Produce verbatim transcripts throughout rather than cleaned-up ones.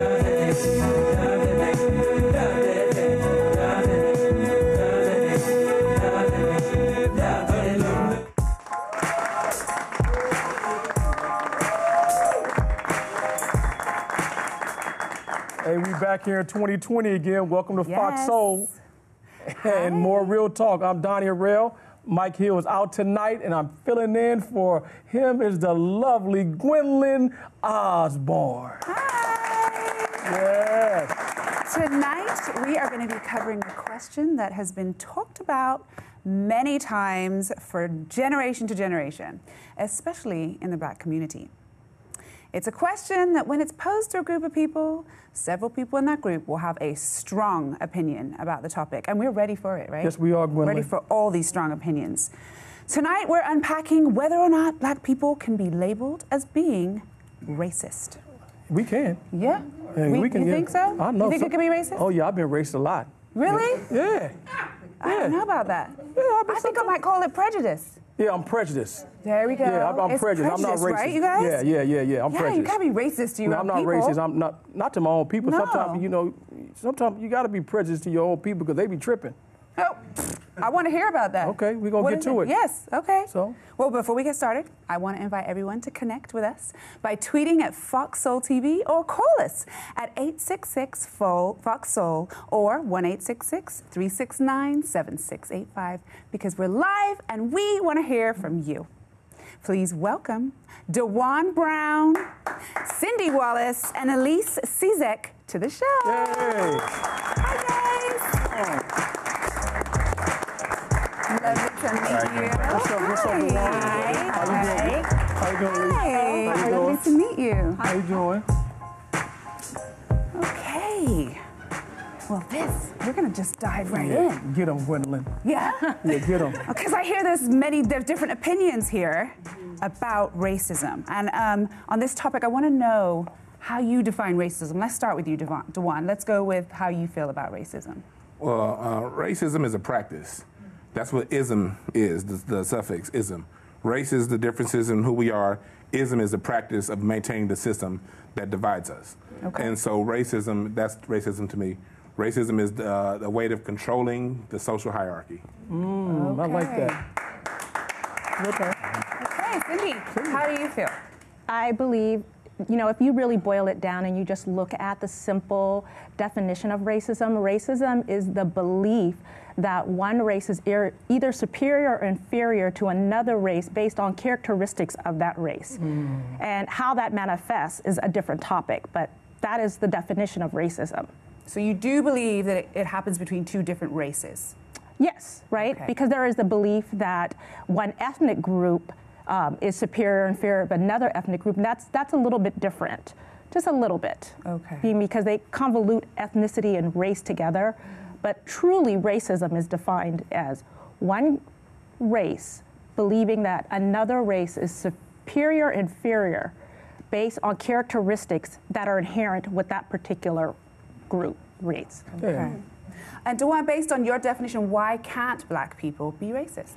Hey, we back here in twenty twenty again. Welcome to yes. Fox Soul and more real talk. I'm Donnie Harrell. Mike Hill is out tonight, and I'm filling in for him is the lovely Gwendolyn Osborne. Hi. Yes. Tonight, we are going to be covering a question that has been talked about many times for generation to generation, especially in the Black community. It's a question that when it's posed to a group of people, several people in that group will have a strong opinion about the topic. And we're ready for it, right? Yes, we are, Gwendolyn. Ready for all these strong opinions. Tonight, we're unpacking whether or not Black people can be labeled as being racist. We can. Yeah? yeah we, we can, you yeah. think so? I know. You think so, it can be racist? Oh, yeah, I've been racist a lot. Really? Yeah. yeah. I don't know about that. Yeah, I've been I think I might call it prejudice. Yeah, I'm prejudiced. There we go. Yeah, I'm, I'm it's prejudiced. prejudiced. I'm not racist. Right, you guys? Yeah, yeah, yeah, yeah. I'm yeah, prejudiced. Yeah, you gotta be racist to your no, own people. I'm not people. racist. I'm not not to my own people. No. Sometimes you know, sometimes you gotta be prejudiced to your own people because they be tripping. Oh, I want to hear about that. Okay, we're gonna what get to it? it. Yes. Okay. So, well, before we get started, I want to invite everyone to connect with us by tweeting at Fox Soul T V or call us at eight six six Fox Soul or one eight six six, three six nine, seven six eight five because we're live and we want to hear from you. Please welcome DeJuan Brown, Cindy Wallace, and Elise Cizek to the show. Yay. Hi, guys. Oh. Love it to meet right. you. What's up? What's up, Lauren? Hi. How you doing? Hi. How you doing? Lovely to meet you. How you doing? Okay. Well, this, we're going to just dive right yeah. in. Get them, Gwendolyn. Yeah? Yeah, get them. Because I hear there's many, there's different opinions here about racism. And um, on this topic, I want to know how you define racism. Let's start with you, DeJuan. Let's go with how you feel about racism. Well, uh, racism is a practice. That's what ism is, the, the suffix ism. Race is the differences in who we are. Ism is the practice of maintaining the system that divides us. Okay. And so racism, that's racism to me. Racism is the, the way of controlling the social hierarchy. Mm, okay. I like that. Okay. Okay, Cindy, Cindy, how do you feel? I believe, you know, if you really boil it down and you just look at the simple definition of racism, racism is the belief that one race is either superior or inferior to another race based on characteristics of that race. Mm. And how that manifests is a different topic, but that is the definition of racism. So you do believe that it happens between two different races? Yes, right? Okay. Because there is the belief that one ethnic group um, is superior or inferior to another ethnic group, and that's, that's a little bit different, just a little bit. Okay. Because they convolute ethnicity and race together. But truly, racism is defined as one race believing that another race is superior, inferior, based on characteristics that are inherent with that particular group, race. Okay. Yeah. And DeJuan, based on your definition, why can't Black people be racist?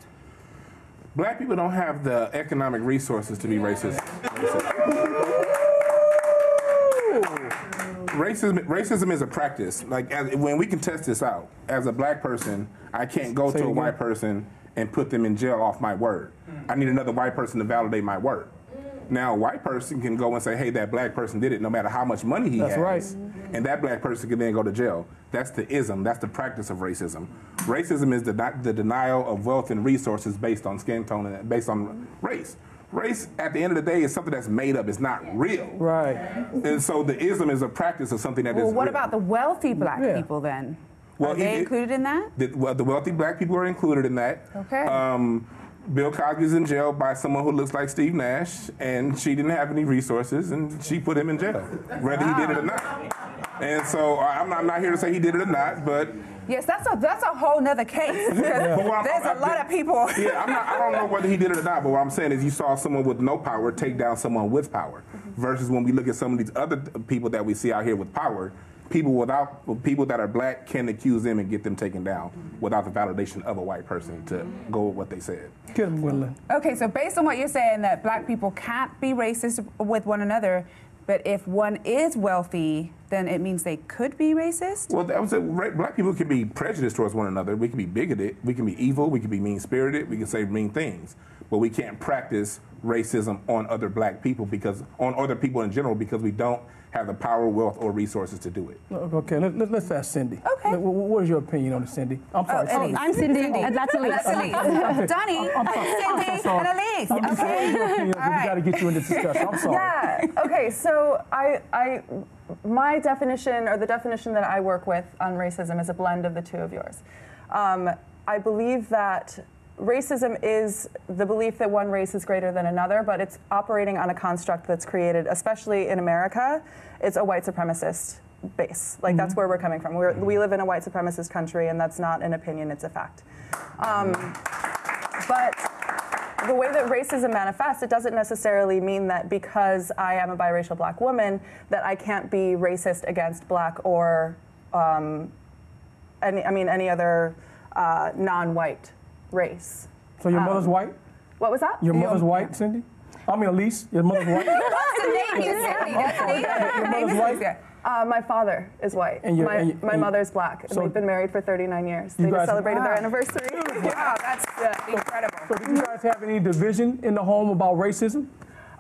Black people don't have the economic resources to be racist. Racism, racism is a practice. Like as, when we can test this out, as a Black person, I can't go Say to a white again. person and put them in jail off my word. Mm. I need another white person to validate my word. Mm. Now, a white person can go and say, "Hey, that Black person did it," no matter how much money he that's has. Right. Mm-hmm. And that Black person can then go to jail. That's the ism. That's the practice of racism. Racism is the, the denial of wealth and resources based on skin tone and based on mm-hmm. race. Race, at the end of the day, is something that's made up. It's not real. Right. And so the ism is a practice of something that well, is Well, what real. about the wealthy Black yeah. people, then? Well, are they it, included in that? The, well, the wealthy Black people are included in that. Okay. Um, Bill Cosby's in jail by someone who looks like Steve Nash, and she didn't have any resources, and she put him in jail, whether wow. he did it or not. And so I'm not, I'm not here to say he did it or not, but... Yes, that's a that's a whole nother case. yeah. There's I, I, a lot I, of people. yeah, I'm not, I don't know whether he did it or not, but what I'm saying is you saw someone with no power take down someone with power, mm-hmm. versus when we look at some of these other people that we see out here with power, people without people that are Black can accuse them and get them taken down mm-hmm. without the validation of a white person to mm-hmm. go with what they said. Good, Gwendolyn. Okay, so based on what you're saying that Black people can't be racist with one another, But if one is wealthy, then it means they could be racist? Well, I would say black people can be prejudiced towards one another. We can be bigoted. We can be evil. We can be mean-spirited. We can say mean things. But we can't practice racism on other black people because, on other people in general, because we don't have the power, wealth, or resources to do it. Okay, let, let, let's ask Cindy. Okay. Let, what is your opinion on it, Cindy? I'm sorry. Oh, I'm Cindy. Cindy. And that's Elise. That's Elise. Donnie, I'm, I'm Cindy, so, and Elise. I'm just okay. Saying, all right. We got to get you into discussion. I'm sorry. Yeah. Okay. So I, I, my definition, or the definition that I work with on racism, is a blend of the two of yours. Um, I believe that racism is the belief that one race is greater than another, but it's operating on a construct that's created, especially in America. It's a white supremacist base. Like, mm-hmm. that's where we're coming from. We're, we live in a white supremacist country, and that's not an opinion, it's a fact. Um, but the way that racism manifests, it doesn't necessarily mean that because I am a biracial black woman that I can't be racist against black or, um, any, I mean, any other uh, non-white race. So your um, mother's white? What was that? Your mother's yeah. white, Cindy? I mean, Elise, your mother's white? That's the name, Cindy. That's the name. Your mother's white? Uh, my father is white. And my and my and mother's black. So we've been married for thirty-nine years. They just celebrated wow. their anniversary. Wow, that's uh, incredible. So do you guys have any division in the home about racism?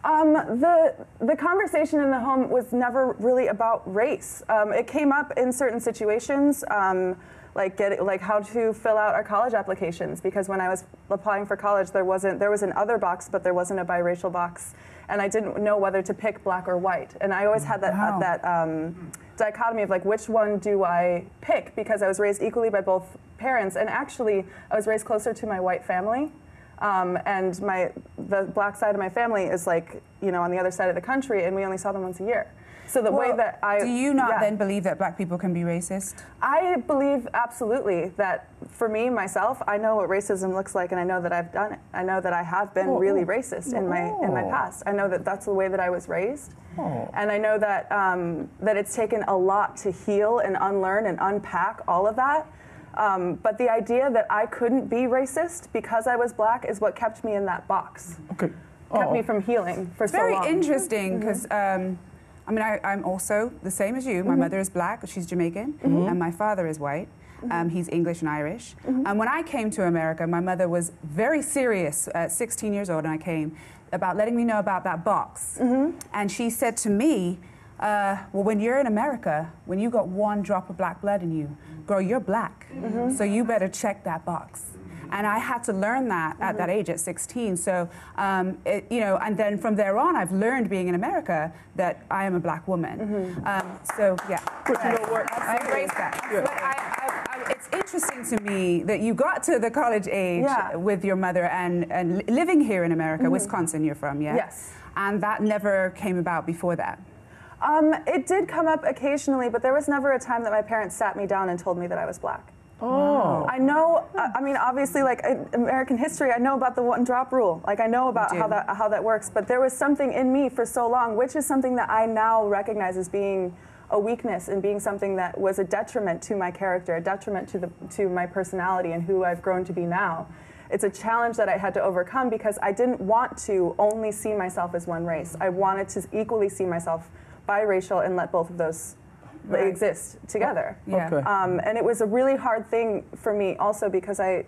Um, the, the conversation in the home was never really about race. Um, it came up in certain situations. Um, Like, get, like how to fill out our college applications, because when I was applying for college, there wasn't there was an other box, but there wasn't a biracial box, and I didn't know whether to pick black or white, and I always had that wow. uh, that um, dichotomy of like, which one do I pick, because I was raised equally by both parents, and actually I was raised closer to my white family, um, and my the black side of my family is like you know on the other side of the country, and we only saw them once a year. So the well, way that I... Do you not yeah. then believe that black people can be racist? I believe absolutely that, for me, myself, I know what racism looks like, and I know that I've done it. I know that I have been oh, really racist oh. in my in my past. I know that that's the way that I was raised. Oh. And I know that, um, that it's taken a lot to heal and unlearn and unpack all of that. Um, but the idea that I couldn't be racist because I was black is what kept me in that box. Okay. Oh. Kept me from healing for it's so very long. Very interesting, because... Mm-hmm. um, I mean, I, I'm also the same as you. My mm-hmm. mother is black, she's Jamaican, mm-hmm. and my father is white. Mm-hmm. Um, he's English and Irish. Mm-hmm. And when I came to America, my mother was very serious at sixteen years old, and I came, about letting me know about that box. Mm-hmm. And she said to me, uh, well, when you're in America, when you got one drop of black blood in you, girl, you're black, mm-hmm. so you better check that box. And I had to learn that at mm-hmm. that age, at sixteen. So, um, it, you know, and then from there on, I've learned being in America that I am a black woman. Mm-hmm. um, so, yeah. But you know what? I embrace that. Yeah. But I, I, I, it's interesting to me that you got to the college age yeah. with your mother and, and living here in America, mm-hmm. Wisconsin you're from, yeah? Yes. And that never came about before that. Um, it did come up occasionally, but there was never a time that my parents sat me down and told me that I was black. Oh. I know, I mean, obviously, like, in American history, I know about the one drop rule. Like, I know about how that, how that works, but there was something in me for so long, which is something that I now recognize as being a weakness and being something that was a detriment to my character, a detriment to, the, to my personality and who I've grown to be now. It's a challenge that I had to overcome because I didn't want to only see myself as one race. I wanted to equally see myself biracial and let both of those They right. exist together. Yeah. Okay. Um, and it was a really hard thing for me also because I,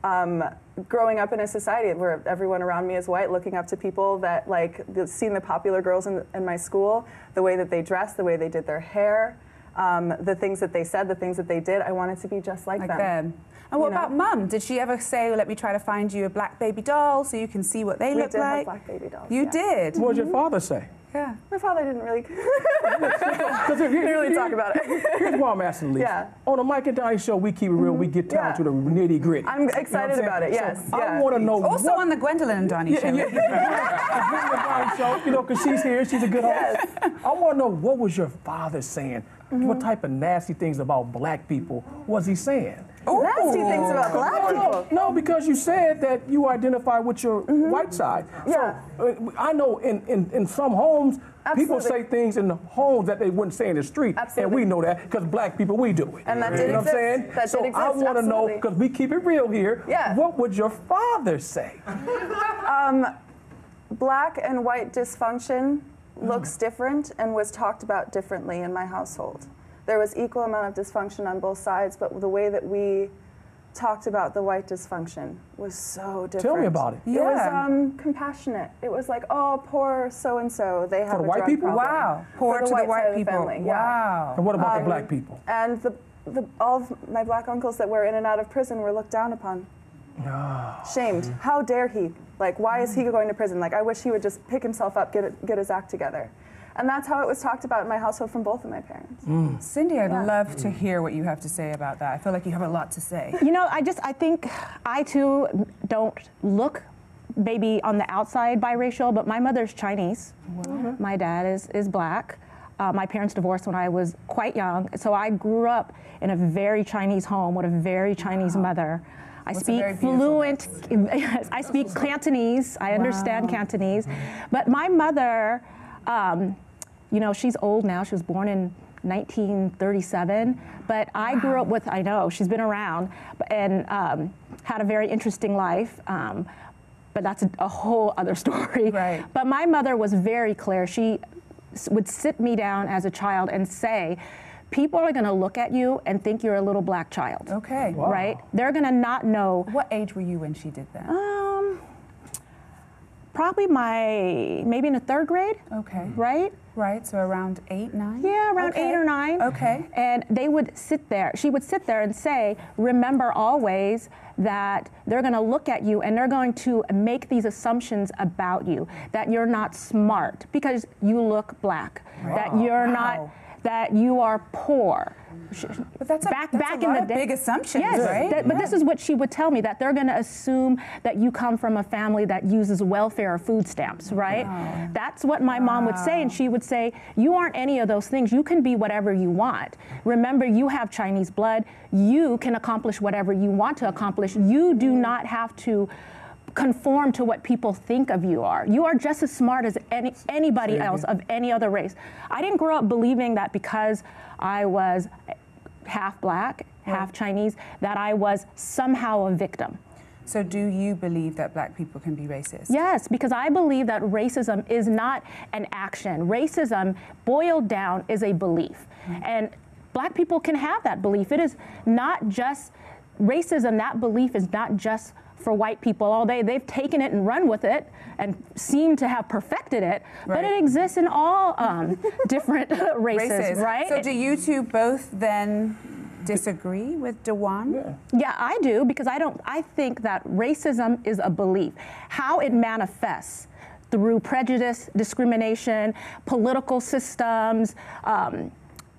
um, growing up in a society where everyone around me is white, looking up to people that, like, seeing the popular girls in, in my school, the way that they dressed, the way they did their hair, um, the things that they said, the things that they did, I wanted to be just like, like them. them. And what you know? about mum? Did she ever say, well, let me try to find you a black baby doll so you can see what they we look did like? Have black baby dolls. You yeah. did? What did mm-hmm. your father say? Yeah. My father didn't really, didn't really talk about it. Here's why I'm asking, Elise. Yeah. On the Mike and Donnie show, we keep it real. Mm-hmm. We get down yeah. to the nitty gritty. I'm excited you know about it, yes. So yeah. I want to know Also what... on the Gwendolyn and Donnie yeah, show. Yeah, yeah. show. You know, because she's here. She's a good yes. host. I want to know, what was your father saying? Mm-hmm. What type of nasty things about black people was he saying? Ooh. Nasty things about black people. No, no, because you said that you identify with your mm-hmm. white side. Yeah. So, uh, I know in, in, in some homes, Absolutely. people say things in the homes that they wouldn't say in the street. Absolutely. And we know that because black people, we do it. And that did exist. You know what I'm saying? That so I want to know, because we keep it real here, yeah. what would your father say? um, black and white dysfunction looks different and was talked about differently in my household. There was equal amount of dysfunction on both sides, but the way that we talked about the white dysfunction was so different. Tell me about it. Yeah. It was um, compassionate. It was like, oh, poor so-and-so, they have a drug problem. For the white people? Wow. Poor to the white people. Wow. And what about um, the black people? And the, the, all of my black uncles that were in and out of prison were looked down upon. Oh. Shamed. How dare he? Like, why is he going to prison? Like, I wish he would just pick himself up, get it, get his act together. And that's how it was talked about in my household from both of my parents. Mm. Cindy, I'd yeah. love to hear what you have to say about that. I feel like you have a lot to say. You know, I just, I think I, too, don't look maybe on the outside biracial, but my mother's Chinese. Wow. My dad is, is black. Uh, my parents divorced when I was quite young. So I grew up in a very Chinese home with a very Chinese wow. mother. I What's speak fluent, I speak Cantonese, I wow. understand Cantonese. But my mother, um, you know, she's old now, she was born in nineteen thirty-seven, but wow. I grew up with, I know, she's been around, and um, had a very interesting life, um, but that's a, a whole other story. Right. But my mother was very clear. She would sit me down as a child and say, people are going to look at you and think you're a little black child. Okay. Wow. Right? They're going to not know. What age were you when she did that? Um, probably my, maybe in the third grade. Okay. Right? Right. So around eight, nine? Yeah, around okay. eight or nine. Okay. And they would sit there. She would sit there and say, remember always that they're going to look at you and they're going to make these assumptions about you, that you're not smart because you look black, wow. that you're wow. not... that you are poor. But that's a, back, that's back a lot in the of big assumptions, yes, right? That, but yeah. this is what she would tell me, that they're going to assume that you come from a family that uses welfare or food stamps, right? Wow. That's what my wow. mom would say, and she would say, you aren't any of those things. You can be whatever you want. Remember, you have Chinese blood. You can accomplish whatever you want to accomplish. You do not have to conform to what people think of you are. You are just as smart as any, anybody else of any other race. I didn't grow up believing that because I was half black, right. half Chinese, that I was somehow a victim. So do you believe that black people can be racist? Yes, because I believe that racism is not an action. Racism, boiled down, is a belief. Mm-hmm. And black people can have that belief. It is not just racism, that belief is not just for white people all day. They've taken it and run with it and seem to have perfected it, right. but it exists in all um, different races, races, right? So do you two both then disagree with DeJuan? Yeah. yeah, I do, because I don't, I think that racism is a belief. How it manifests through prejudice, discrimination, political systems, um,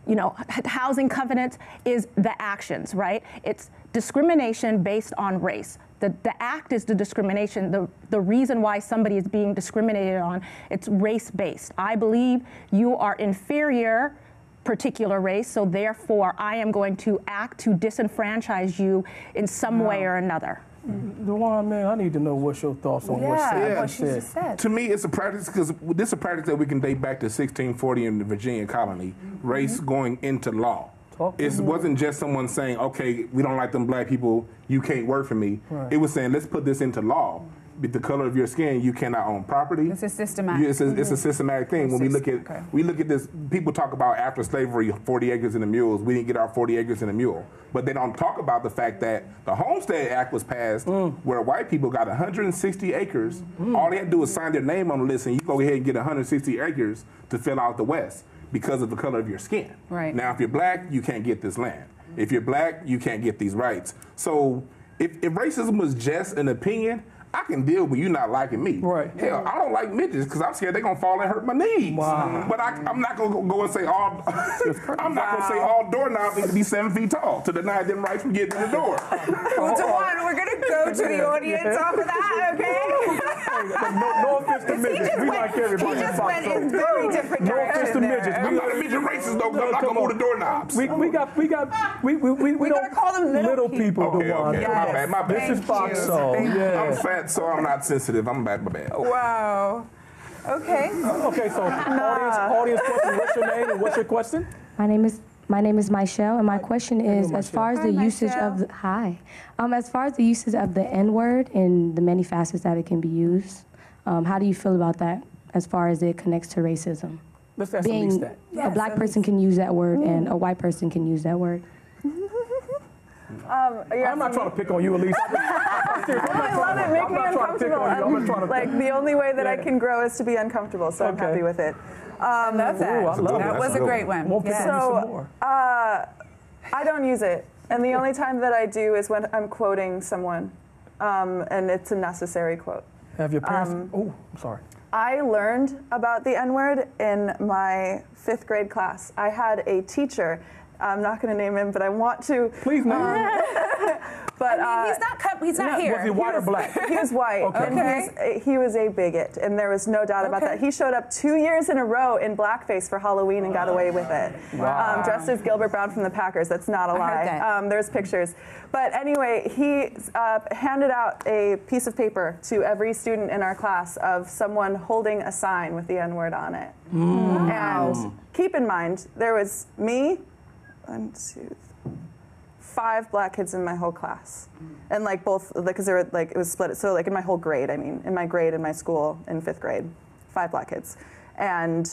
you know, housing covenants is the actions, right? It's discrimination based on race. The, the act is the discrimination, the, the reason why somebody is being discriminated on, it's race-based. I believe you are inferior, particular race, so therefore I am going to act to disenfranchise you in some no. way or another. DeJuan, man, I need to know what's your thoughts on yeah, what, yeah. what she said. said. To me, it's a practice, because this is a practice that we can date back to sixteen forty in the Virginia colony, mm-hmm. race going into law. It wasn't just someone saying, okay, we don't like them black people, you can't work for me. Right. It was saying, let's put this into law. With the color of your skin, you cannot own property. It's a systematic. It's a, mm-hmm. it's a systematic thing. It's when we look at okay. we look at this, people talk about after slavery, forty acres and the mules. We didn't get our forty acres and a mule. But they don't talk about the fact that the Homestead Act was passed mm. where white people got one hundred sixty acres. Mm. All they had to do was sign their name on the list, and you go ahead and get one hundred sixty acres to fill out the West, because of the color of your skin. Right. Now, if you're black, you can't get this land. If you're black, you can't get these rights. So if, if racism was just an opinion, I can deal with you not liking me. Right. Hell, I don't like midgets because I'm scared they're going to fall and hurt my knees. Wow. But I, I'm not going to go and say all, I'm not wow. going to say all doorknobs need to be seven feet tall to deny them rights from getting in the door. Well, DeJuan, we're going to go to the audience yeah. off of that, okay? no, no offense to midgets. We went, like everybody. He just went in very different no directions. No offense to midgets. I'm not a midget racist, though, because I'm not going to move the doorknobs. We, we got, we got, we, we, we, we, we got to call them little, little people, DeJuan. Okay, okay. Yes. My bad, my bad. This is Fox Soul. I'm fat. So I'm not sensitive. I'm bad, my bad. Wow. Okay. Okay. So, audience, audience question. What's your name and what's your question? My name is my name is Michelle, and my question is Hello, as far as hi, the Michelle. usage of the, hi, um, as far as the usage of the N word and the many facets that it can be used. Um, how do you feel about that? as far as it connects to racism. Let's ask Elise that. Yes, a black person can use that word, mm. and a white person can use that word. Um, I'm not trying to pick on you, Elise. I love it. Make me uncomfortable. I'm, like, the only way that yeah. I can grow is to be uncomfortable, so okay. I'm happy with it. Um, Ooh, that. I love that. That was a great one. We'll pick yeah. on you some more. So, uh, I don't use it, and the only time that I do is when I'm quoting someone, um, and it's a necessary quote. Have your parents? Um, oh, I'm sorry. I learned about the N-word in my fifth grade class. I had a teacher. I'm not going to name him, but I want to. Please name um, him. But I mean, he's not cut, he's not no, here. Was he white he was, or black? He was white. Okay. Okay. He, was, he was a bigot, and there was no doubt okay. about that. He showed up two years in a row in blackface for Halloween and got away with it. Wow. Um, dressed as Gilbert Brown from the Packers. That's not a lie. Um, there's pictures. But anyway, he uh, handed out a piece of paper to every student in our class of someone holding a sign with the N-word on it. Mm. And keep in mind, there was me, One, two, three. five black kids in my whole class. And like both, because they were like, it was split. So like in my whole grade, I mean, in my grade, in my school, in fifth grade, five black kids. And,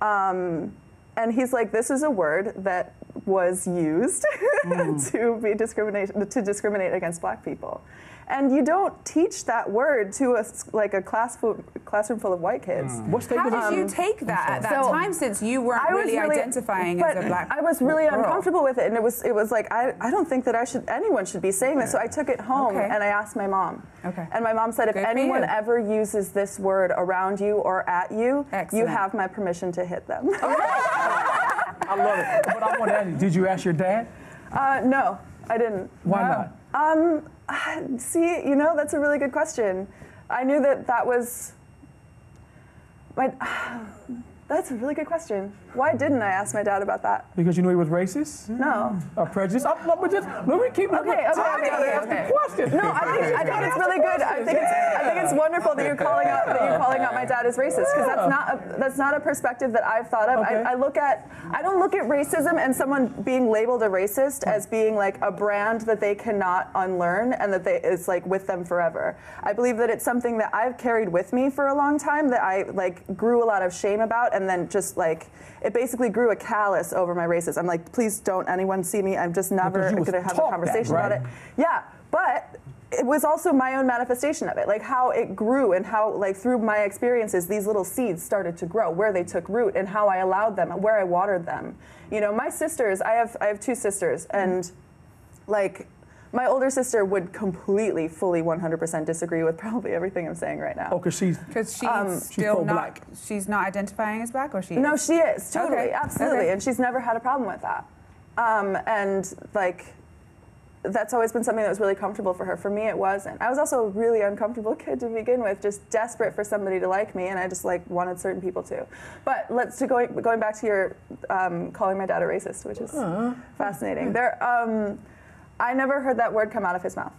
um, and he's like, this is a word that was used mm. to be discrimination, to discriminate against black people. And you don't teach that word to a, like a class full, classroom full of white kids. Mm. How did you take that at that so time, since you weren't really, really identifying as a black girl? I was really girl. uncomfortable with it, and it was it was like I I don't think that I should anyone should be saying this. So I took it home okay. and I asked my mom. Okay. And my mom said, if Good anyone ever uses this word around you or at you, Excellent. you have my permission to hit them. Okay. I love it. But I want to ask you, did you ask your dad? Uh, no, I didn't. Why no. not? Um. See, you know, that's a really good question. I knew that that was, my, that's a really good question. Why didn't I ask my dad about that? Because you knew he was racist? No. Or prejudiced? Oh, no, but just, no, we keep, okay, okay, okay, okay, okay. question. No, I think, I think it's really good. I think it's, I think it's wonderful that you're calling out, that you're calling out my dad as racist, because that's not a, that's not a perspective that I've thought of. Okay. I, I look at, I don't look at racism and someone being labeled a racist as being like a brand that they cannot unlearn and that they, it's like with them forever. I believe that it's something that I've carried with me for a long time, that I like grew a lot of shame about, and then just like, it basically grew a callus over my racism. I'm like, please don't anyone see me. I'm just never going to have a conversation that, right? about it. Yeah, but it was also my own manifestation of it, like how it grew and how, like, through my experiences, these little seeds started to grow, where they took root and how I allowed them, where I watered them. You know, my sisters, I have, I have two sisters, and mm-hmm. like, my older sister would completely, fully, one hundred percent disagree with probably everything I'm saying right now. Oh, because she's, she's um, still she's not black. She's not identifying as black, or she is? No, she is, totally, okay. absolutely. Okay. And she's never had a problem with that. Um, and, like, that's always been something that was really comfortable for her. For me, it wasn't. I was also a really uncomfortable kid to begin with, just desperate for somebody to like me, and I just, like, wanted certain people to. But let's to going, going back to your um, calling my dad a racist, which is uh, fascinating. Uh, there. Um, I never heard that word come out of his mouth.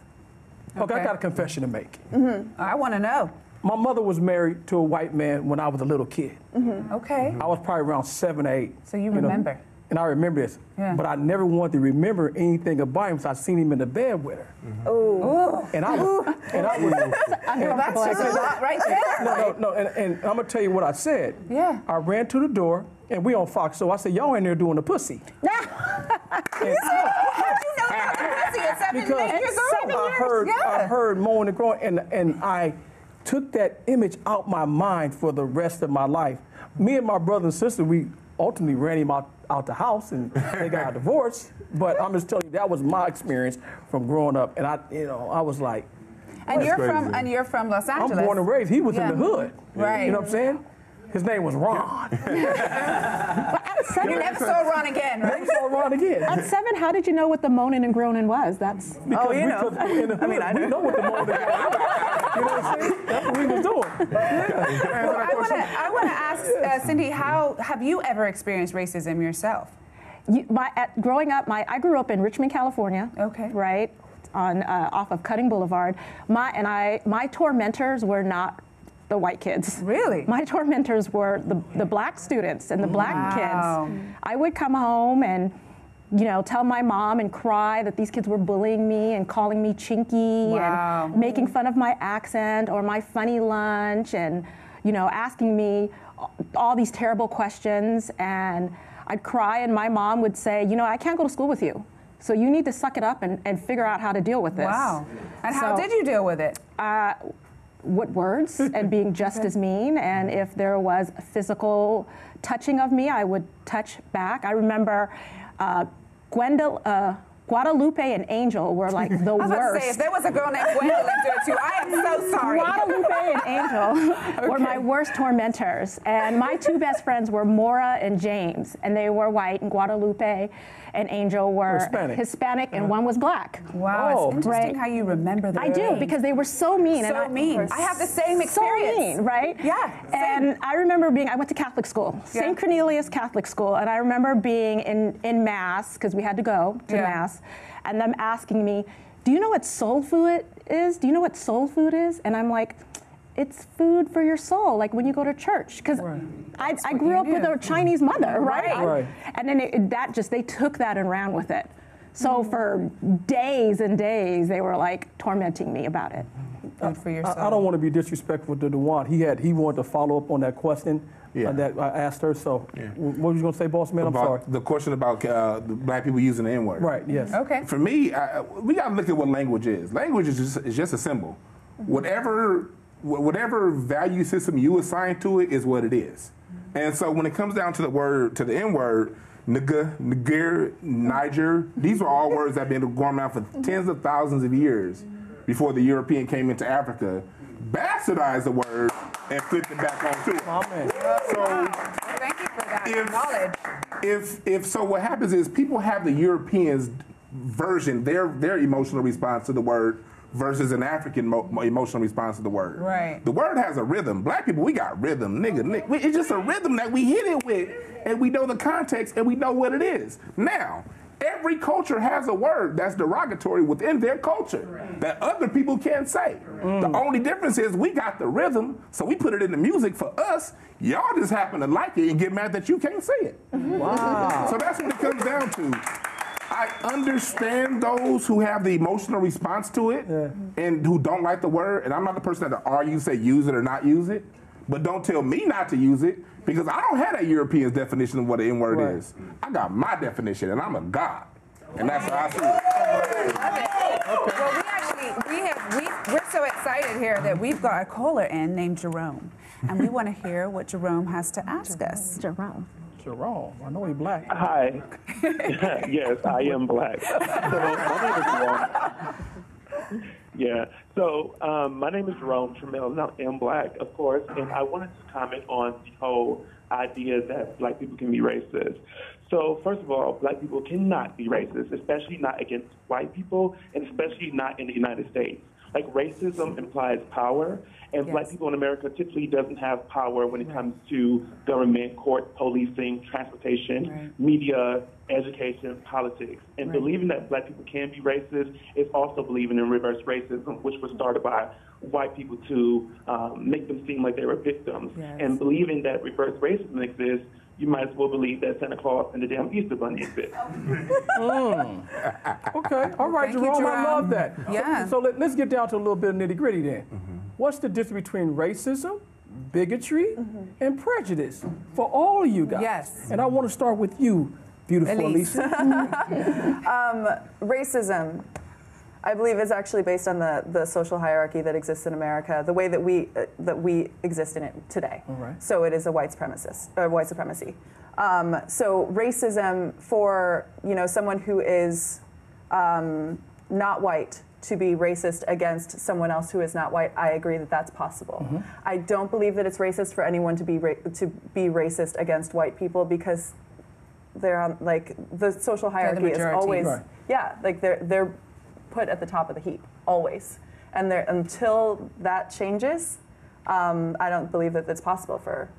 Okay, okay I got a confession to make. Mm-hmm. I want to know. My mother was married to a white man when I was a little kid. Mm-hmm. Okay. I was probably around seven or eight. So you, you remember. Know, and I remember this. Yeah. But I never wanted to remember anything about him, so I seen him in the bed with her. Mm-hmm. Ooh. And I was, and I was. I know that's like, a lot right there. No, no, no, and, and I'm going to tell you what I said. Yeah. I ran to the door, and we on Fox, so I said, y'all in there doing the pussy. And, because I heard, yeah. I heard moaning and groaning, and, and I took that image out my mind for the rest of my life. Me and my brother and sister, we ultimately ran him out, out the house, and they got divorced. But I'm just telling you, that was my experience from growing up, and I, you know, I was like, and you're crazy. from, and you're from Los Angeles. I'm born and raised. He was yeah. in the hood, right? You know what I'm saying? His name was Ron. Seven. You never saw Ron again, right? Never saw Ron again. At seven, how did you know what the moaning and groaning was? That's because oh, you we know. Hood, I mean, I we know. know what the moaning and groaning was. You know what I'm saying? That's what we was doing. Well, I want to ask uh, Cindy, how have you ever experienced racism yourself? You, my, at, growing up, my I grew up in Richmond, California. Okay. Right on uh, off of Cutting Boulevard. My and I, my tormentors were not the white kids. Really? My tormentors were the, the black students and the black wow. kids. I would come home and, you know, tell my mom and cry that these kids were bullying me and calling me chinky wow. and making fun of my accent or my funny lunch and, you know, asking me all these terrible questions, and I'd cry, and my mom would say, you know, I can't go to school with you, so you need to suck it up and, and figure out how to deal with this. Wow. And so, how did you deal with it? Uh, what words and being just as mean, and if there was physical touching of me, I would touch back. I remember uh, Gwendolyn, uh, Guadalupe and Angel were like the worst. I was about to say, if there was a girl named Gwendolyn do it too, I am so sorry. Guadalupe and Angel okay. were my worst tormentors. And my two best friends were Maura and James, and they were white, and Guadalupe and Angel were Hispanic, Hispanic and uh-huh. one was black. Wow, oh, it's interesting right? how you remember that. I do, because they were so mean. So and I, mean. I have the same experience. So mean, right? Yeah, same. And I remember being, I went to Catholic school, yeah. Saint Cornelius Catholic School, and I remember being in, in Mass, because we had to go to yeah. Mass, and them asking me, do you know what soul food is? Do you know what soul food is? And I'm like, it's food for your soul, like when you go to church. Because right. I, I grew up did. with a Chinese mother, right? right. right. And then it, that just, they took that and ran with it. So mm. for days and days, they were like tormenting me about it. Food for your soul. I, I don't want to be disrespectful to DeJuan. He had, he wanted to follow up on that question. Yeah. Uh, that I asked her, so yeah. what were you going to say, boss man? I'm about sorry. The question about uh, the black people using the N-word. Right, yes. Okay. For me, I, we got to look at what language is. Language is just, is just a symbol. Mm-hmm. Whatever whatever value system you assign to it is what it is. Mm-hmm. And so when it comes down to the word, to the N-word, nigga, nigger, Niger, these are all words that have been going around for tens of thousands of years before the European came into Africa, bastardized the word, and flipped it back on to it. Oh, man. So, wow. Thank you for that if, knowledge. If, if so, what happens is people have the Europeans' version, their their emotional response to the word versus an African mo emotional response to the word. Right. The word has a rhythm. Black people, we got rhythm, nigga, nigga. It's just a rhythm that we hit it with, and we know the context, and we know what it is. Now, every culture has a word that's derogatory within their culture right. that other people can't say. Right. The only difference is we got the rhythm, so we put it in the music for us. Y'all just happen to like it and get mad that you can't say it. Wow. So that's what it comes down to. I understand those who have the emotional response to it yeah. and who don't like the word, and I'm not the person that argues, say use it or not use it, but don't tell me not to use it, because I don't have that European's definition of what an N-word right. is. I got my definition, and I'm a god. And that's how I see it. Love it. Okay. Well, we actually, we have, we, we're so excited here that we've got a caller in named Jerome, and we want to hear what Jerome has to ask Jerome. us. Jerome. Jerome, I know he's black. Hi. Yes, I am black. So, my name is Jerome. Yeah, so um, my name is Jerome Trammell, and I am black, of course, and I wanted to comment on the whole idea that black people can be racist. So first of all, black people cannot be racist, especially not against white people, and especially not in the United States. Like, racism implies power, and yes. black people in America typically doesn't have power when it right. comes to government, court, policing, transportation, right. media, education, politics. And right. believing that black people can be racist is also believing in reverse racism, which was started by white people to um, make them seem like they were victims. Yes. And believing that reverse racism exists, you might as well believe that Santa Claus and the damn Easter Bunny exist. mm. Okay, all right, Jerome, you, Jerome, I love that. Yeah. So, so let, let's get down to a little bit of nitty gritty then. Mm-hmm. What's the difference between racism, bigotry, mm-hmm. and prejudice mm-hmm. for all of you guys? Yes. And I want to start with you, beautiful Elise. um, racism, I believe, is actually based on the, the social hierarchy that exists in America, the way that we uh, that we exist in it today. All right. So it is a white supremacist, uh, white supremacy. Um, so racism for you know someone who is um, not white to be racist against someone else who is not white, I agree that that's possible. Mm-hmm. I don't believe that it's racist for anyone to be ra to be racist against white people, because they're on, like, the social hierarchy the is always right. yeah like they're they're. put at the top of the heap always, and there until that changes, um, I don't believe that it's possible for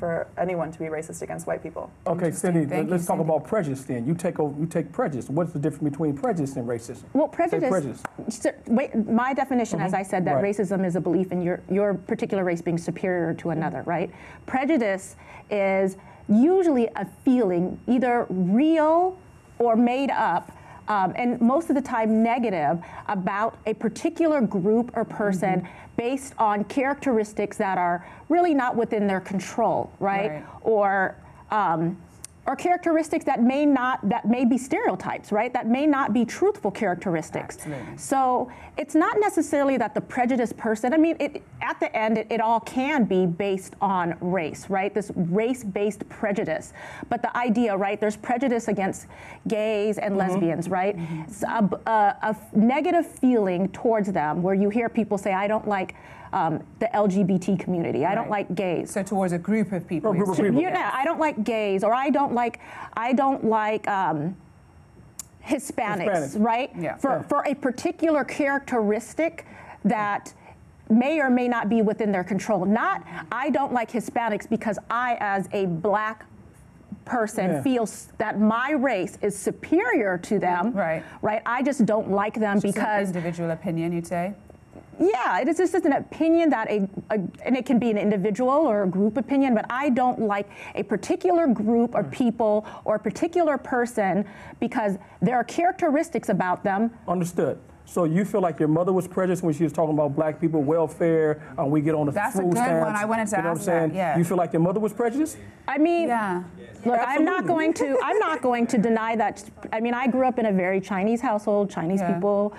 for anyone to be racist against white people. Okay, Cindy, Thank let's you, talk Cindy. about prejudice. Then you take over, you take prejudice. What's the difference between prejudice and racism? Well, prejudice. prejudice. So, wait, my definition, mm-hmm. as I said, that right. racism is a belief in your your particular race being superior to another. Mm-hmm. Right? Prejudice is usually a feeling, either real or made up, um, and most of the time negative about a particular group or person mm-hmm. based on characteristics that are really not within their control, right? Right. Or um, or characteristics that may not, that may be stereotypes, right? That may not be truthful characteristics. Absolutely. So it's not necessarily that the prejudiced person, I mean, it, at the end, it, it all can be based on race, right? This race-based prejudice. But the idea, right, there's prejudice against gays and mm-hmm. lesbians, right? Mm-hmm. a, a, a negative feeling towards them where you hear people say, I don't like Um, the L G B T community. Right. I don't like gays. So towards a group of people. Or a group of people. You know, I don't like gays, or I don't like, I don't like um, Hispanics, Hispanics, right? Yeah. For, yeah. for a particular characteristic that may or may not be within their control. Not, I don't like Hispanics because I, as a black person yeah. feels that my race is superior to them, right? Right. I just don't like them it's because... An individual opinion, you'd say? Yeah, it is just an opinion that a, a, and it can be an individual or a group opinion, but I don't like a particular group or people or a particular person because there are characteristics about them. Understood. So you feel like your mother was prejudiced when she was talking about black people, welfare, uh, we get on the That's food stamps. That's a good stamps, one. I wanted to you know ask what I'm saying? That, yeah. You feel like your mother was prejudiced? I mean, yeah. Look, Absolutely. I'm not going to, I'm not going to deny that. I mean, I grew up in a very Chinese household, Chinese yeah. people.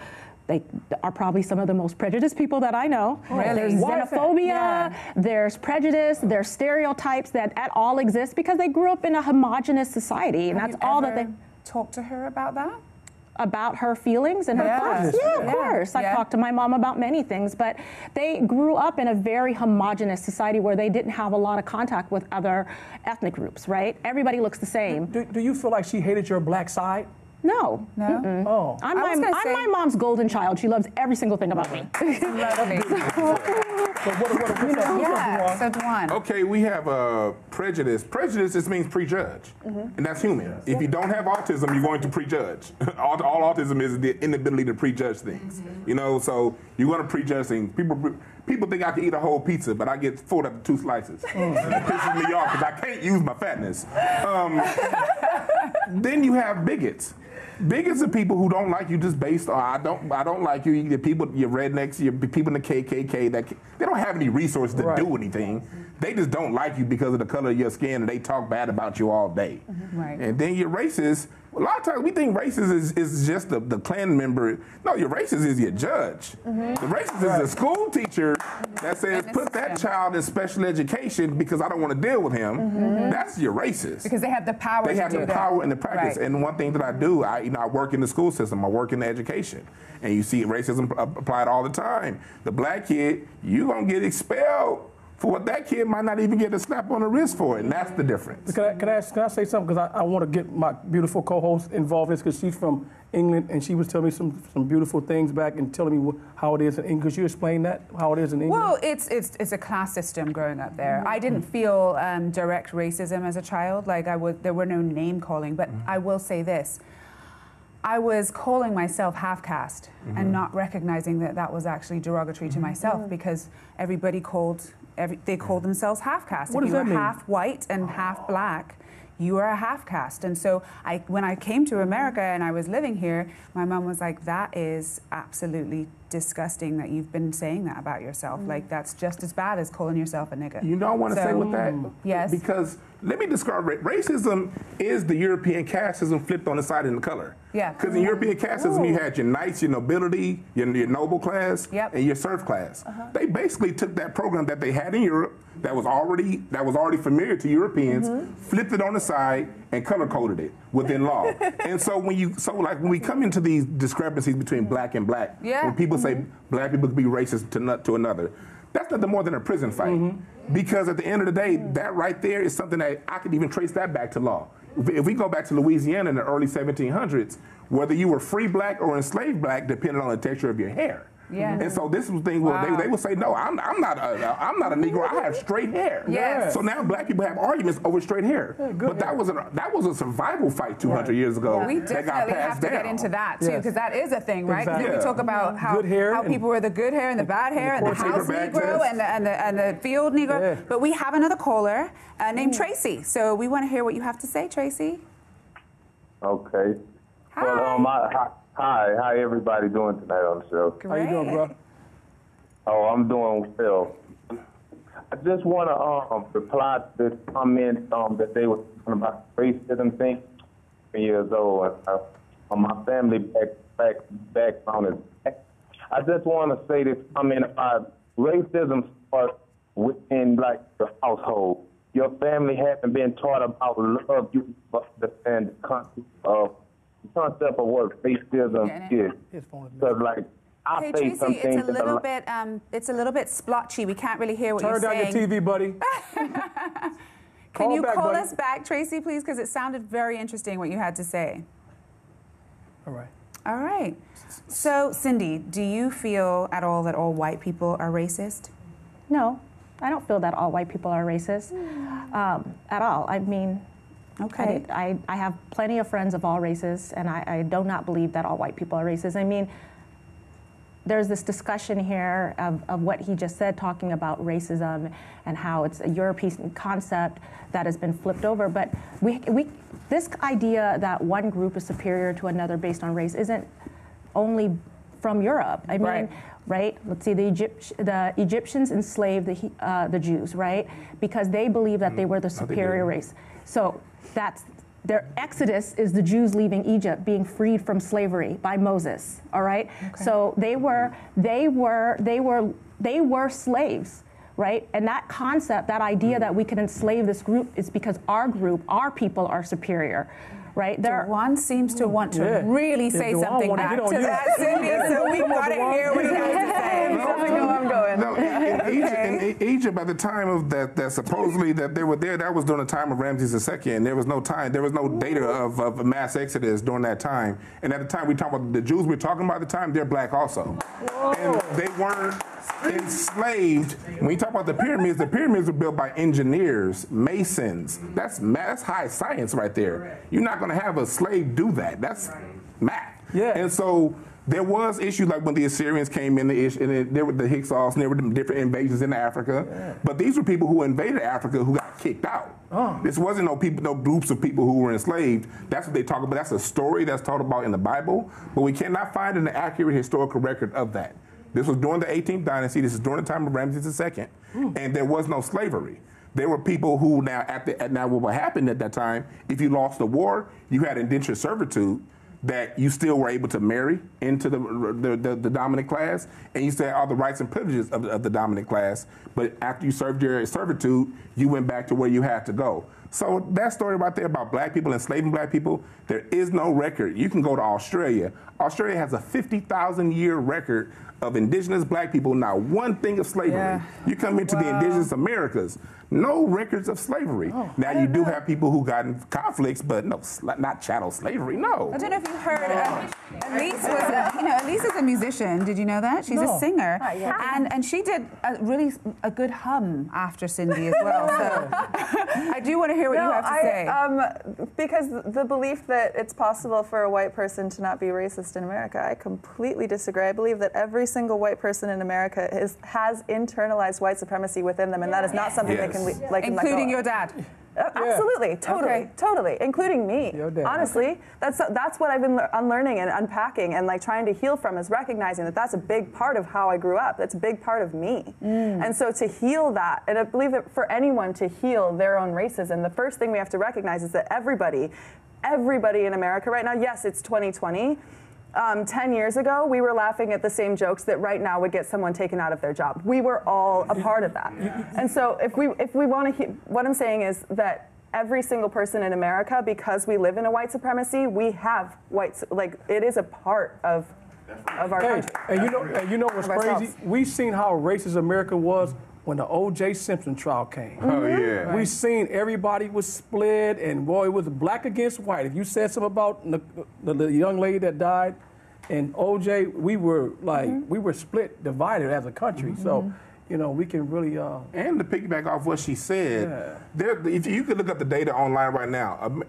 They are probably some of the most prejudiced people that I know. Really? There's xenophobia, yeah. there's prejudice, there's stereotypes that at all exist because they grew up in a homogenous society, and Have that's you all ever that they talk to her about that? About her feelings and her yeah. thoughts. Yeah, of yeah. course. Yeah. I've talked to my mom about many things, but they grew up in a very homogenous society where they didn't have a lot of contact with other ethnic groups, right? Everybody looks the same. Do, do you feel like she hated your black side? No. No? Mm-mm. Oh. I'm, my, I'm say, my mom's golden child. She loves every single thing about me. Lovely. So, DeJuan. Okay, we have uh, prejudice. Prejudice just means prejudge, mm-hmm. and that's human. Yes. If you don't have autism, you're going to prejudge. all, all autism is the inability to prejudge things. Mm-hmm. You know, so you're going to prejudge things. People. Pre People think I can eat a whole pizza, but I get fooled after two slices. Mm. It pisses me off because I can't use my fatness. Um, then you have bigots. Bigots are people who don't like you just based on I don't I don't like you. Your people, your rednecks, your people in the K K K. That they don't have any resources to right. do anything. They just don't like you because of the color of your skin, and they talk bad about you all day. Right. And then your racists. A lot of times we think racist is, is just the, the Klan member. No, your racist is your judge. Mm-hmm. The racist right. is a school teacher that says, put that child in special education because I don't want to deal with him. Mm-hmm. That's your racist. Because they have the power They to have do the that. power and the practice. Right. And one thing that I do, I, you know, I work in the school system. I work in the education. And you see racism applied all the time. The black kid, you're going to get expelled for what that kid might not even get a slap on the wrist for it, and that's the difference. Can I, can I, ask, can I say something? Because I, I want to get my beautiful co-host involved in this, because she's from England, and she was telling me some, some beautiful things back and telling me wh how it is in England. Could you explain that, how it is in England? Well, it's, it's, it's a class system growing up there. Mm-hmm. I didn't feel um, direct racism as a child. Like, I was, there were no name-calling, but mm-hmm. I will say this. I was calling myself half-caste mm-hmm. and not recognizing that that was actually derogatory mm-hmm. to myself mm-hmm. because everybody called... Every, they call themselves half-caste. What does that mean? If you were half white and half black, you are a half-caste. And so I, when I came to America and I was living here, my mom was like, that is absolutely disgusting that you've been saying that about yourself. Mm. Like, that's just as bad as calling yourself a nigger. You know, I want to so, say with that, yes, because let me describe it. Racism is the European casteism flipped on the side in the color. Yeah. Because mm-hmm. in European casteism, Ooh. you had your knights, your nobility, your, your noble class, yep. and your serf class. Uh-huh. They basically took that program that they had in Europe that was already that was already familiar to Europeans, mm-hmm. flipped it on the side, and color coded it within law. And so when you so like when we come into these discrepancies between black and black, yeah. when people mm-hmm. say black people can be racist to not to another, that's nothing more than a prison fight. Mm-hmm. Because at the end of the day, that right there is something that I could even trace that back to law. If we go back to Louisiana in the early seventeen hundreds, whether you were free black or enslaved black depended on the texture of your hair. Yeah. And so this was the thing where wow. they, they would say, no, I'm, I'm, not a, I'm not a Negro, I have straight hair. Yes. So now black people have arguments over straight hair. Yeah, but that was, a, that was a survival fight two hundred yeah. years ago. Yeah. We definitely have to down. get into that, too, because yes. that is a thing, right? Exactly. Yeah. We talk about how, how people were the good hair and the bad hair and the, and the house Negro and the, and, the, and the field Negro. Yeah. But we have another caller uh, named Tracy. So we want to hear what you have to say, Tracy. Okay. Hi. Well, um, I, hi, hi, how everybody doing tonight on the show? Great. How you doing, bro? Oh, I'm doing well. I just want to um, reply to this comment um, that they were talking about racism thing. Years old, uh, on my family back back background is back. I just want to say this comment about racism starts within like the household. Your family hasn't been taught about love. You must understand the concept of the concept of what racism is. Because like I hey, say something it's a little bit like, um, it's a little bit splotchy. We can't really hear what Turn you're saying. Turn down your T V, buddy. Can call you back, call buddy. us back, Tracy, please? Because it sounded very interesting what you had to say. All right. All right. So, Cindy, do you feel at all that all white people are racist? No, I don't feel that all white people are racist um, at all. I mean, okay. I, I, I have plenty of friends of all races, and I, I do not believe that all white people are racist. I mean, there's this discussion here of, of what he just said, talking about racism and how it's a European concept that has been flipped over. But we, we, this idea that one group is superior to another based on race isn't only from Europe. I mean, right? right? Let's see, the, Egypt, the Egyptians enslaved the, uh, the Jews, right? Because they believed that they were the superior race. So that's their exodus is the Jews leaving Egypt, being freed from slavery by Moses. All right, okay. So they were, they were, they were, they were slaves, right? And that concept, that idea that we can enslave this group is because our group, our people, are superior, right? There, DeJuan seems to want to yeah. really say DeJuan something back to that, Cindy. So we got to hear what he has to say. I know I'm going. No, in, okay. Egypt, in Egypt, at the time of that, that supposedly that they were there, that was during the time of Ramses the Second, and there was no time, there was no data of, of mass exodus during that time. And at the time we talk about the Jews, we're talking about the time they're black also, Whoa. and they weren't enslaved. When you talk about the pyramids, the pyramids were built by engineers, masons. That's that's high science right there. You're not going to have a slave do that. That's math. Yeah. And so. There was issues like when the Assyrians came in, the ish, and it, there were the Hyksos, and there were different invasions in Africa. Yeah. But these were people who invaded Africa who got kicked out. Oh. This wasn't no people, no groups of people who were enslaved. That's what they talk about. That's a story that's talked about in the Bible, but we cannot find an accurate historical record of that. This was during the eighteenth dynasty. This is during the time of Ramses the Second, mm. and there was no slavery. There were people who now at the at now what happened at that time? If you lost the war, you had indentured servitude. That you still were able to marry into the the, the, the dominant class, and you still had all the rights and privileges of, of the dominant class. But after you served your servitude, you went back to where you had to go. So that story right there about black people enslaving black people, there is no record. You can go to Australia. Australia has a fifty thousand year record of indigenous black people, not one thing of slavery. Yeah. You come into wow. the indigenous Americas, no records of slavery. Oh, now you do know. have people who got in conflicts, but no, not chattel slavery, no. I don't know if you heard, no. uh, Elise was a, you know, Elise is a musician, did you know that? She's no. a singer, oh, yeah. and, and she did a really a good hum after Cindy as well, so I do want to hear what no, you have to I, say. Um, because the belief that it's possible for a white person to not be racist in America, I completely disagree. I believe that every Every single white person in America is, has internalized white supremacy within them, and yeah. that is not something yes. they can yes. like. Including your dad. Uh, yeah. Absolutely, totally, okay. totally, including me. Your dad. Honestly, okay. that's that's what I've been unlearning and unpacking, and like trying to heal from is recognizing that that's a big part of how I grew up. That's a big part of me, mm. and so to heal that, and I believe that for anyone to heal their own racism, the first thing we have to recognize is that everybody, everybody in America right now. Yes, it's twenty twenty. Um, ten years ago, we were laughing at the same jokes that right now would get someone taken out of their job. We were all a part of that. And so if we, if we want to, what I'm saying is that every single person in America, because we live in a white supremacy, we have white, like it is a part of, of our hey, country. And you know, and you know what's crazy? We've seen how racist America was when the O J Simpson trial came. Oh, mm-hmm. yeah. Right. We seen everybody was split, and boy, it was black against white. If you said something about the, the, the young lady that died and O J, we were like, mm-hmm. we were split, divided as a country. Mm-hmm. So, you know, we can really... Uh, and to piggyback off what she said, yeah. there, if you could look up the data online right now. Um,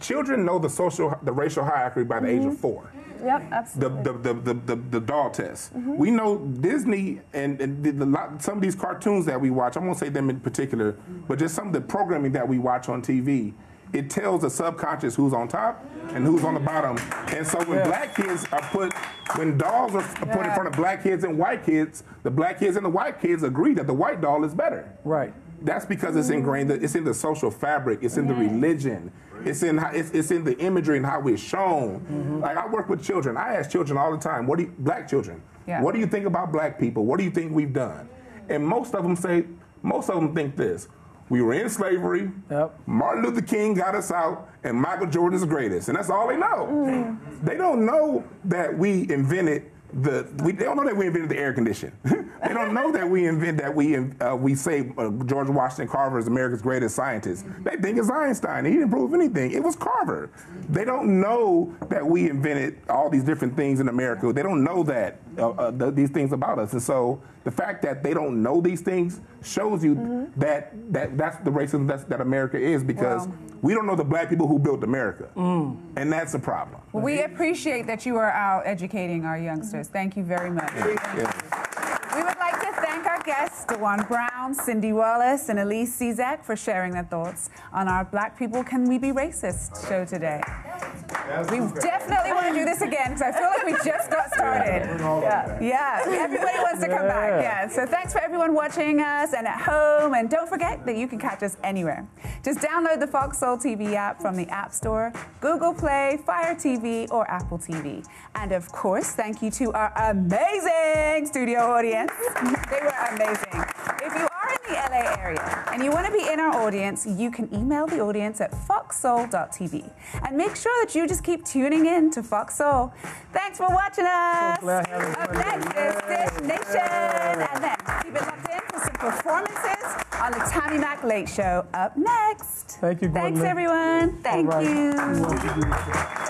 children know the social, the racial hierarchy by the mm-hmm. age of four. Yep, absolutely. The the the the, the doll test. Mm-hmm. We know Disney and, and the, the, some of these cartoons that we watch. I won't say them in particular, mm-hmm. but just some of the programming that we watch on T V. it tells the subconscious who's on top and who's on the bottom. And so when yeah. black kids are put, when dolls are yeah. put in front of black kids and white kids, the black kids and the white kids agree that the white doll is better. Right. That's because it's ingrained, it's in the social fabric, it's in the religion, it's in how, it's, it's in the imagery and how it's shown. Mm-hmm. Like I work with children, I ask children all the time, what do you, black children, yeah. what do you think about black people? What do you think we've done? And most of them say, most of them think this, we were in slavery, yep. Martin Luther King got us out, and Michael Jordan is the greatest, and that's all they know. Mm. They don't know that we invented The, we, they don't know that we invented the air conditioner. They don't know that we invent that we uh, we say uh, George Washington Carver is America's greatest scientist. They think it's Einstein. He didn't prove anything. It was Carver. They don't know that we invented all these different things in America. They don't know that uh, uh, th these things about us. And so the fact that they don't know these things shows you mm-hmm. that that that's the racism that's, that America is, because wow. we don't know the black people who built America, mm. and that's a problem. Well, we appreciate that you are out educating our youngsters. Thank you very much. Yeah. Yeah. We would like to thank our guests, DeJuan Brown, Cindy Wallace, and Elise Cizek, for sharing their thoughts on our Black People Can We Be Racist show today. We definitely want to do this again, because I feel like we just got started. Yeah, yeah. yeah. Everybody wants to come yeah. back. Yeah. So thanks for everyone watching us and at home. And don't forget that you can catch us anywhere. Just download the Fox Soul T V app from the App Store, Google Play, Fire T V, or Apple T V. And of course, thank you to our amazing studio audience. They were amazing. If you are in the L A area and you want to be in our audience, you can email the audience at fox soul dot t v. And make sure that you just keep tuning in to Fox Soul. Thanks for watching us. So glad having Up next yeah. is Dish Nation. Yeah. And then keep it locked in for some performances on the Tommy Mac Late Show up next. Thank you, Gwendolyn. Thanks, everyone. Thank right. you.